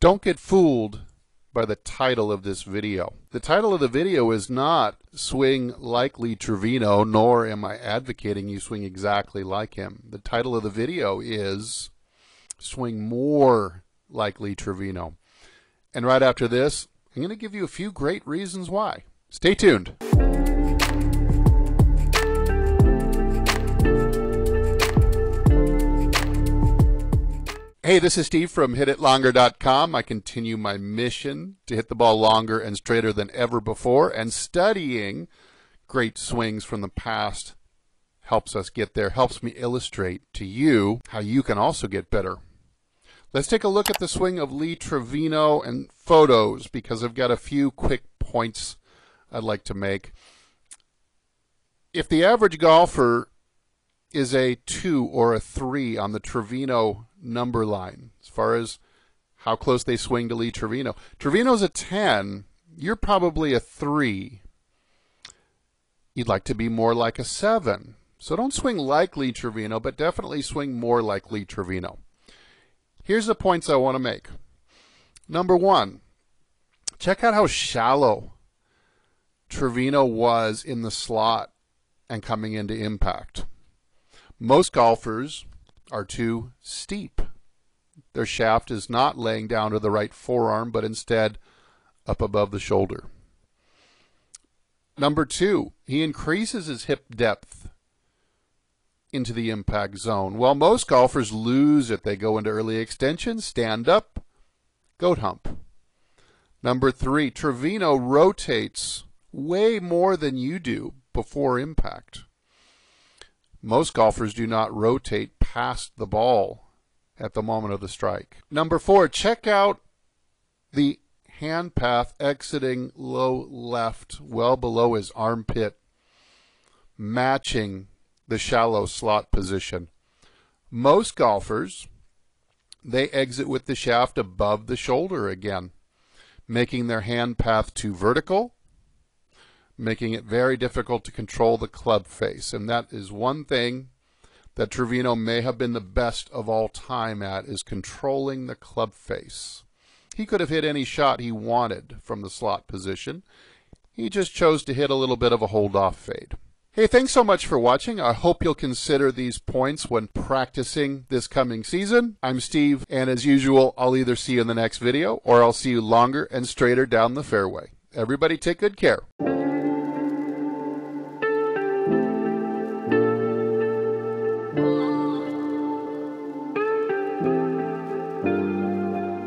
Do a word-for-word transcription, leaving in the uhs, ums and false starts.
Don't get fooled by the title of this video. The title of the video is not Swing Like Lee Trevino, nor am I advocating you swing exactly like him. The title of the video is Swing More Like Lee Trevino. And right after this, I'm going to give you a few great reasons why. Stay tuned. Hey, this is Steve from hit it longer dot com. I continue my mission to hit the ball longer and straighter than ever before, and studying great swings from the past helps us get there, helps me illustrate to you how you can also get better. Let's take a look at the swing of Lee Trevino and photos, because I've got a few quick points I'd like to make. If the average golfer is a two or a three on the Trevino number line, as far as how close they swing to Lee Trevino. Trevino's a ten, you're probably a three. You'd like to be more like a seven. So don't swing like Lee Trevino, but definitely swing more like Lee Trevino. Here's the points I want to make. Number one, check out how shallow Trevino was in the slot and coming into impact. Most golfers are too steep. Their shaft is not laying down to the right forearm, but instead up above the shoulder. Number two, he increases his hip depth into the impact zone. While most golfers lose it, they go into early extension, stand up, goat hump. Number three, Trevino rotates way more than you do before impact. Most golfers do not rotate past the ball at the moment of the strike. Number four, check out the hand path exiting low left, well below his armpit, matching the shallow slot position. Most golfers, they exit with the shaft above the shoulder again, making their hand path too vertical, making it very difficult to control the club face. And that is one thing that Trevino may have been the best of all time at, is controlling the club face. He could have hit any shot he wanted from the slot position. He just chose to hit a little bit of a hold-off fade. Hey, thanks so much for watching. I hope you'll consider these points when practicing this coming season. I'm Steve, and as usual, I'll either see you in the next video or I'll see you longer and straighter down the fairway. Everybody take good care.